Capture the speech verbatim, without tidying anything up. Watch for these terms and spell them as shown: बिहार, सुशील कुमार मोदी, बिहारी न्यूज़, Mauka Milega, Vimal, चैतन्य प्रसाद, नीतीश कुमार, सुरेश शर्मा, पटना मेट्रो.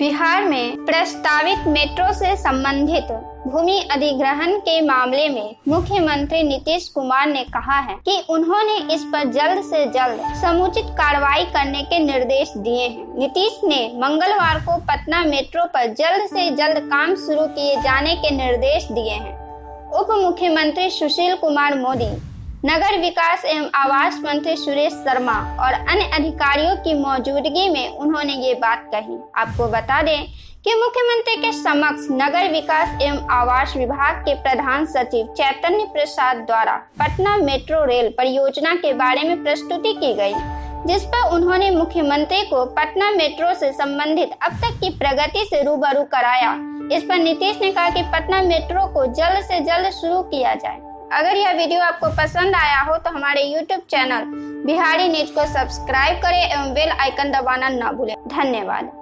बिहार में प्रस्तावित मेट्रो से संबंधित भूमि अधिग्रहण के मामले में मुख्यमंत्री नीतीश कुमार ने कहा है कि उन्होंने इस पर जल्द से जल्द समुचित कार्रवाई करने के निर्देश दिए हैं। नीतीश ने मंगलवार को पटना मेट्रो पर जल्द से जल्द काम शुरू किए जाने के निर्देश दिए हैं। उप मुख्यमंत्री सुशील कुमार मोदी, नगर विकास एवं आवास मंत्री सुरेश शर्मा और अन्य अधिकारियों की मौजूदगी में उन्होंने ये बात कही। आपको बता दें कि मुख्यमंत्री के समक्ष नगर विकास एवं आवास विभाग के प्रधान सचिव चैतन्य प्रसाद द्वारा पटना मेट्रो रेल परियोजना के बारे में प्रस्तुति की गई, जिस पर उन्होंने मुख्यमंत्री को पटना मेट्रो से संबंधित अब तक की प्रगति से रूबरू कराया। इस पर नीतीश ने कहा कि पटना मेट्रो को जल्द से जल्द शुरू किया जाए। अगर यह वीडियो आपको पसंद आया हो तो हमारे यूट्यूब चैनल बिहारी न्यूज़ को सब्सक्राइब करें एवं बेल आइकन दबाना न भूलें। धन्यवाद।